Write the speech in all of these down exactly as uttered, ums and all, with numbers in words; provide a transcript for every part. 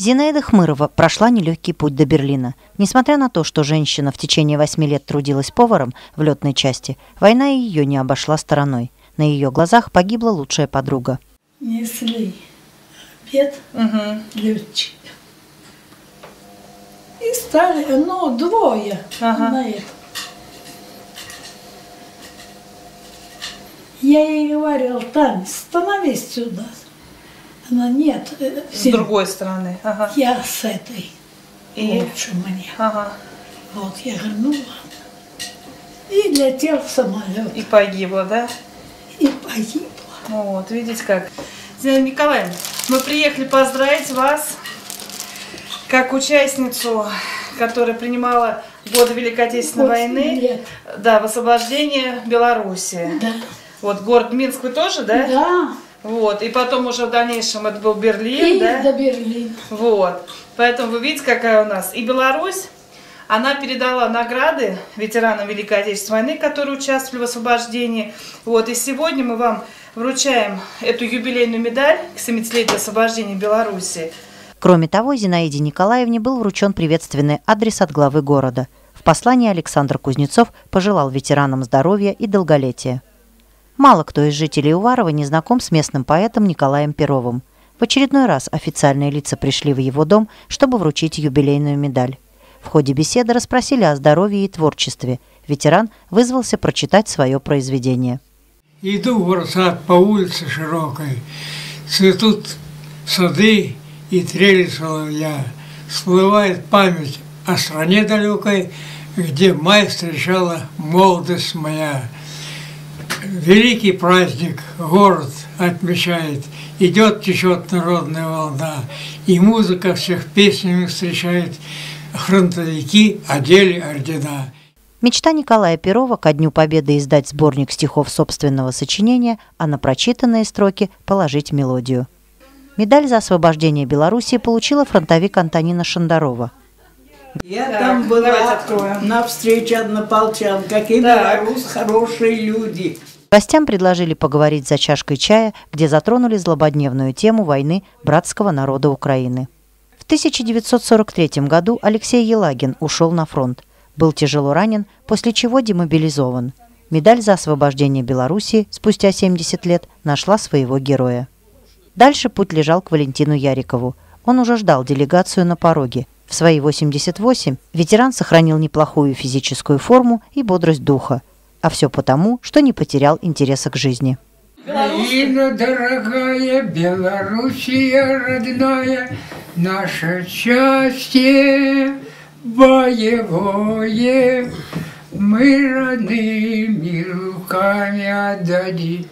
Зинаида Хмырова прошла нелегкий путь до Берлина. Несмотря на то, что женщина в течение восьми лет трудилась поваром в летной части, война ее не обошла стороной. На ее глазах погибла лучшая подруга. Несли обед, угу, летчик. И стали, ну, двое, ага, на это. Я ей говорила: Тань, становись сюда. Она: нет. С всем... другой стороны. Ага. Я с этой. И... лучше мне. Ага. Вот я говорю: ну ладно. И летел в самолет. И погибла, да? И погибла. Вот, видите как. Зинаида Николаевна, мы приехали поздравить вас как участницу, которая принимала годы Великой Отечественной войны, лет. Да, в освобождении Беларуси. Да. Вот город Минск вы тоже, да? Да. Вот, и потом уже в дальнейшем это был Берлин, и да? Да, Берлин. Вот, поэтому вы видите, какая у нас. И Беларусь, она передала награды ветеранам Великой Отечественной войны, которые участвовали в освобождении. Вот, и сегодня мы вам вручаем эту юбилейную медаль к семидесятилетию освобождения Беларуси. Кроме того, Зинаиде Николаевне был вручен приветственный адрес от главы города. В послании Александр Кузнецов пожелал ветеранам здоровья и долголетия. Мало кто из жителей Уварова не знаком с местным поэтом Николаем Перовым. В очередной раз официальные лица пришли в его дом, чтобы вручить юбилейную медаль. В ходе беседы расспросили о здоровье и творчестве. Ветеран вызвался прочитать свое произведение. Иду в Урсад по улице широкой, цветут сады и трели соловья. Всплывает память о стране далекой, где май встречала молодость моя. Великий праздник город отмечает, идет, течет народная волна, и музыка всех песнями встречает, фронтовики одели ордена. Мечта Николая Перова ко Дню Победы издать сборник стихов собственного сочинения, а на прочитанные строки положить мелодию. Медаль за освобождение Беларуси получила фронтовик Антонина Шандарова. Я так, там была на встрече однополчан. Какие белорусы хорошие люди. Гостям предложили поговорить за чашкой чая, где затронули злободневную тему войны братского народа Украины. В тысяча девятьсот сорок третьем году Алексей Елагин ушел на фронт. Был тяжело ранен, после чего демобилизован. Медаль за освобождение Белоруссии спустя семьдесят лет нашла своего героя. Дальше путь лежал к Валентину Ярикову. Он уже ждал делегацию на пороге. В свои восемьдесят восемь ветеран сохранил неплохую физическую форму и бодрость духа. А все потому, что не потерял интереса к жизни. Украина, дорогая, Белоруссия родная, наше счастье боевое, мы родными руками отдадим.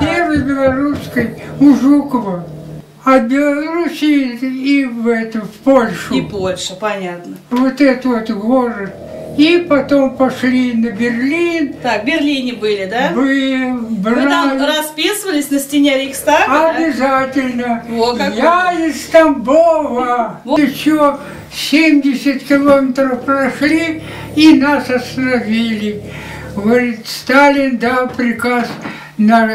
Первый белорусский у Жукова. От Белоруссии и в, это, в Польшу. И Польша, понятно. Вот этот вот город. И потом пошли на Берлин. Так, в Берлине были, да? Вы, брали... Вы там расписывались на стене Рейхстага? Обязательно. Да? Во, я из Тамбова. Во. Еще семьдесят километров прошли и нас остановили. Говорит, Сталин дал приказ на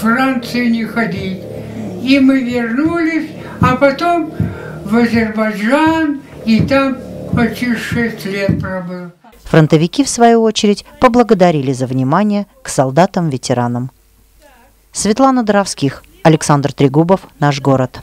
Францию не ходить. И мы вернулись, а потом в Азербайджан, и там почти шесть лет пробыл. Фронтовики, в свою очередь, поблагодарили за внимание к солдатам-ветеранам. Светлана Доровских, Александр Трегубов, «Наш город».